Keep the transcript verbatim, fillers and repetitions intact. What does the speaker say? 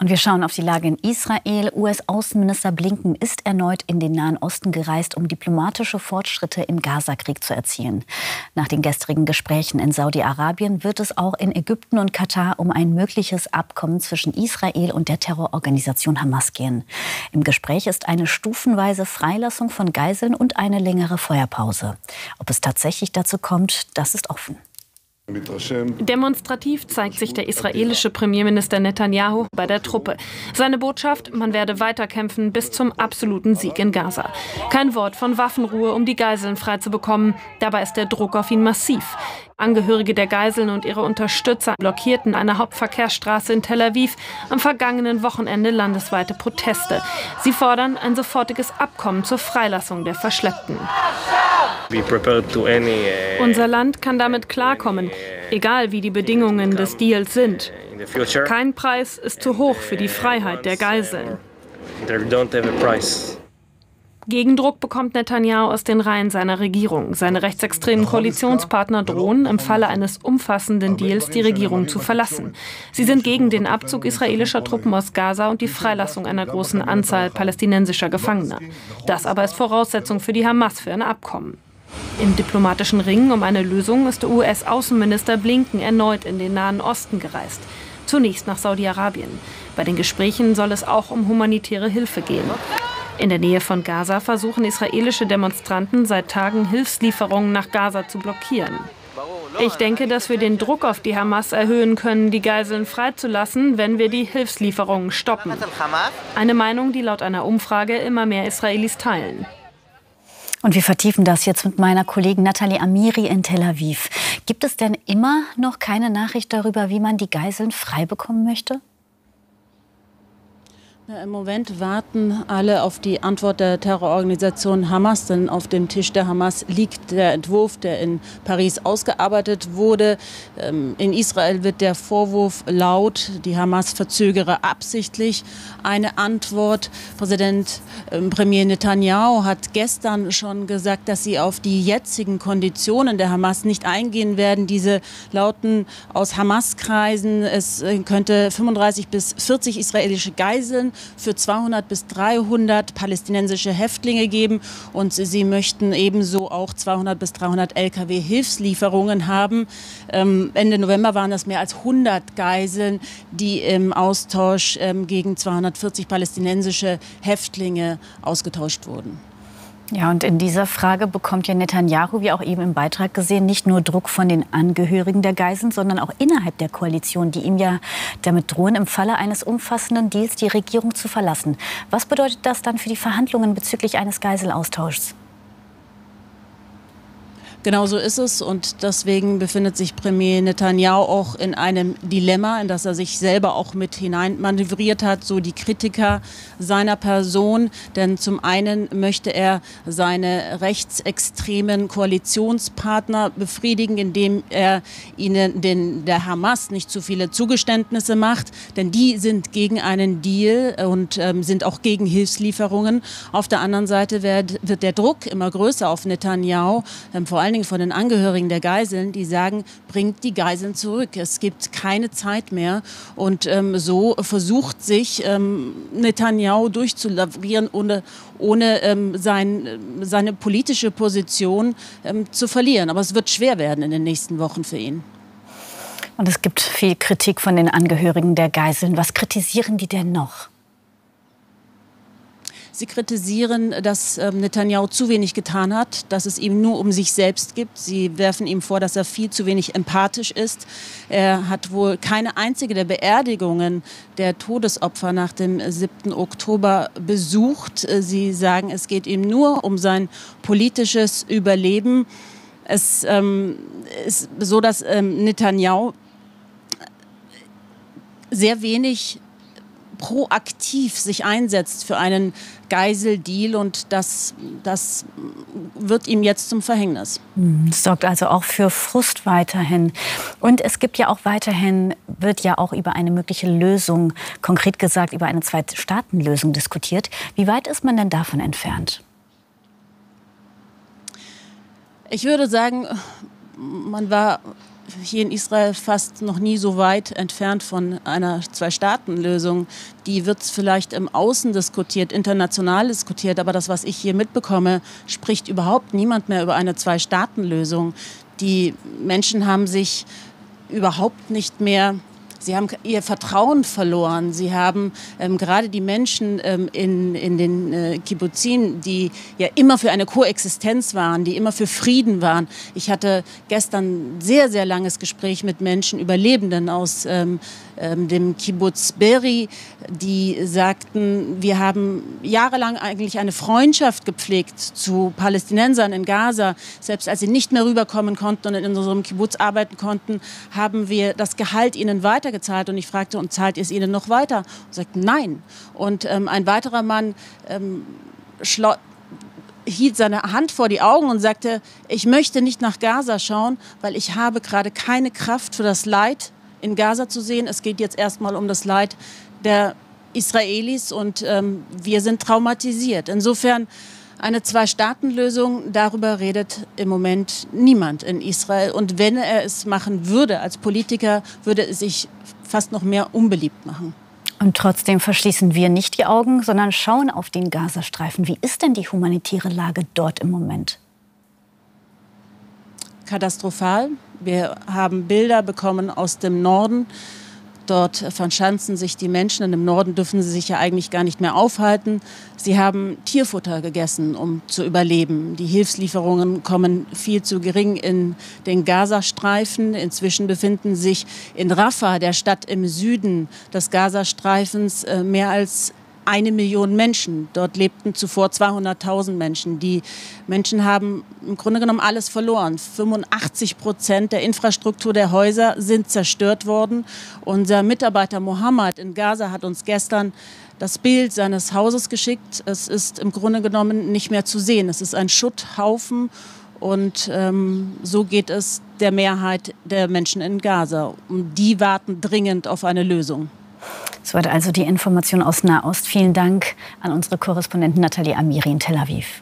Und wir schauen auf die Lage in Israel. U S-Außenminister Blinken ist erneut in den Nahen Osten gereist, um diplomatische Fortschritte im Gazakrieg zu erzielen. Nach den gestrigen Gesprächen in Saudi-Arabien wird es auch in Ägypten und Katar um ein mögliches Abkommen zwischen Israel und der Terrororganisation Hamas gehen. Im Gespräch ist eine stufenweise Freilassung von Geiseln und eine längere Feuerpause. Ob es tatsächlich dazu kommt, das ist offen. Demonstrativ zeigt sich der israelische Premierminister Netanyahu bei der Truppe. Seine Botschaft: Man werde weiterkämpfen bis zum absoluten Sieg in Gaza. Kein Wort von Waffenruhe, um die Geiseln freizubekommen. Dabei ist der Druck auf ihn massiv. Angehörige der Geiseln und ihre Unterstützer blockierten eine Hauptverkehrsstraße in Tel Aviv am vergangenen Wochenende landesweite Proteste. Sie fordern ein sofortiges Abkommen zur Freilassung der Verschleppten. Unser Land kann damit klarkommen, egal wie die Bedingungen des Deals sind. Kein Preis ist zu hoch für die Freiheit der Geiseln. Gegendruck bekommt Netanyahu aus den Reihen seiner Regierung. Seine rechtsextremen Koalitionspartner drohen, im Falle eines umfassenden Deals die Regierung zu verlassen. Sie sind gegen den Abzug israelischer Truppen aus Gaza und die Freilassung einer großen Anzahl palästinensischer Gefangener. Das aber ist Voraussetzung für die Hamas für ein Abkommen. Im diplomatischen Ringen um eine Lösung ist der U S-Außenminister Blinken erneut in den Nahen Osten gereist. Zunächst nach Saudi-Arabien. Bei den Gesprächen soll es auch um humanitäre Hilfe gehen. In der Nähe von Gaza versuchen israelische Demonstranten seit Tagen, Hilfslieferungen nach Gaza zu blockieren. Ich denke, dass wir den Druck auf die Hamas erhöhen können, die Geiseln freizulassen, wenn wir die Hilfslieferungen stoppen. Eine Meinung, die laut einer Umfrage immer mehr Israelis teilen. Und wir vertiefen das jetzt mit meiner Kollegin Nathalie Amiri in Tel Aviv. Gibt es denn immer noch keine Nachricht darüber, wie man die Geiseln frei bekommen möchte? Im Moment warten alle auf die Antwort der Terrororganisation Hamas, denn auf dem Tisch der Hamas liegt der Entwurf, der in Paris ausgearbeitet wurde. In Israel wird der Vorwurf laut, die Hamas verzögere absichtlich eine Antwort. Präsident Premier Netanyahu hat gestern schon gesagt, dass sie auf die jetzigen Konditionen der Hamas nicht eingehen werden. Diese lauten aus Hamas-Kreisen, es könnte fünfunddreißig bis vierzig israelische Geiseln für zweihundert bis dreihundert palästinensische Häftlinge geben, und sie möchten ebenso auch zweihundert bis dreihundert L K W Hilfslieferungen haben. Ähm, Ende November waren das mehr als hundert Geiseln, die im Austausch ähm, gegen zweihundertvierzig palästinensische Häftlinge ausgetauscht wurden. Ja, und in dieser Frage bekommt ja Netanyahu, wie auch eben im Beitrag gesehen, nicht nur Druck von den Angehörigen der Geiseln, sondern auch innerhalb der Koalition, die ihm ja damit drohen, im Falle eines umfassenden Deals die Regierung zu verlassen. Was bedeutet das dann für die Verhandlungen bezüglich eines Geiselaustausches? Genau so ist es, und deswegen befindet sich Premier Netanyahu auch in einem Dilemma, in das er sich selber auch mit hinein manövriert hat, so die Kritiker seiner Person. Denn zum einen möchte er seine rechtsextremen Koalitionspartner befriedigen, indem er ihnen, den, der Hamas, nicht zu viele Zugeständnisse macht, denn die sind gegen einen Deal und ähm, sind auch gegen Hilfslieferungen. Auf der anderen Seite wird, wird der Druck immer größer auf Netanyahu, ähm, vor allem Vor allen Dingen von den Angehörigen der Geiseln, die sagen, bringt die Geiseln zurück. Es gibt keine Zeit mehr. Und ähm, so versucht sich ähm, Netanyahu durchzulavrieren, ohne, ohne ähm, sein, seine politische Position ähm, zu verlieren. Aber es wird schwer werden in den nächsten Wochen für ihn. Und es gibt viel Kritik von den Angehörigen der Geiseln. Was kritisieren die denn noch? Sie kritisieren, dass Netanyahu zu wenig getan hat, dass es ihm nur um sich selbst gibt. Sie werfen ihm vor, dass er viel zu wenig empathisch ist. Er hat wohl keine einzige der Beerdigungen der Todesopfer nach dem siebten Oktober besucht. Sie sagen, es geht ihm nur um sein politisches Überleben. Es ähm, ist so, dass ähm, Netanyahu sehr wenig proaktiv sich einsetzt für einen Geiseldeal, und das, das wird ihm jetzt zum Verhängnis. Das sorgt also auch für Frust weiterhin. Und es gibt ja auch weiterhin, wird ja auch über eine mögliche Lösung, konkret gesagt über eine Zwei-Staaten-Lösung diskutiert. Wie weit ist man denn davon entfernt? Ich würde sagen, man war hier in Israel fast noch nie so weit entfernt von einer Zwei-Staaten-Lösung. Die wird vielleicht im Außen diskutiert, international diskutiert, aber das, was ich hier mitbekomme, spricht überhaupt niemand mehr über eine Zwei-Staaten-Lösung. Die Menschen haben sich überhaupt nicht mehr, sie haben ihr Vertrauen verloren. Sie haben ähm, gerade die Menschen ähm, in, in den äh, Kibbuzim, die ja immer für eine Koexistenz waren, die immer für Frieden waren. Ich hatte gestern ein sehr, sehr langes Gespräch mit Menschen, Überlebenden aus ähm, ähm, dem Kibbutz Beri, die sagten, wir haben jahrelang eigentlich eine Freundschaft gepflegt zu Palästinensern in Gaza. Selbst als sie nicht mehr rüberkommen konnten und in unserem Kibbutz arbeiten konnten, haben wir das Gehalt ihnen weitergegeben. gezahlt. Und ich fragte, und zahlt ihr es ihnen noch weiter? Und sagte, nein. Und ähm, ein weiterer Mann ähm, hielt seine Hand vor die Augen und sagte, ich möchte nicht nach Gaza schauen, weil ich habe gerade keine Kraft für das Leid in Gaza zu sehen. Es geht jetzt erstmal um das Leid der Israelis und ähm, wir sind traumatisiert. Insofern eine Zwei-Staaten-Lösung, darüber redet im Moment niemand in Israel. Und wenn er es machen würde als Politiker, würde es sich fast noch mehr unbeliebt machen. Und trotzdem verschließen wir nicht die Augen, sondern schauen auf den Gazastreifen. Wie ist denn die humanitäre Lage dort im Moment? Katastrophal. Wir haben Bilder bekommen aus dem Norden. Dort verschanzen sich die Menschen. Und im Norden dürfen sie sich ja eigentlich gar nicht mehr aufhalten. Sie haben Tierfutter gegessen, um zu überleben. Die Hilfslieferungen kommen viel zu gering in den Gazastreifen. Inzwischen befinden sich in Rafah, der Stadt im Süden des Gazastreifens, mehr als eine Million Menschen. Dort lebten zuvor zweihunderttausend Menschen. Die Menschen haben im Grunde genommen alles verloren. fünfundachtzig Prozent der Infrastruktur der Häuser sind zerstört worden. Unser Mitarbeiter Mohammed in Gaza hat uns gestern das Bild seines Hauses geschickt. Es ist im Grunde genommen nicht mehr zu sehen. Es ist ein Schutthaufen. Und ähm, so geht es der Mehrheit der Menschen in Gaza. Die warten dringend auf eine Lösung. Soweit also die Information aus Nahost. Vielen Dank an unsere Korrespondentin Nathalie Amiri in Tel Aviv.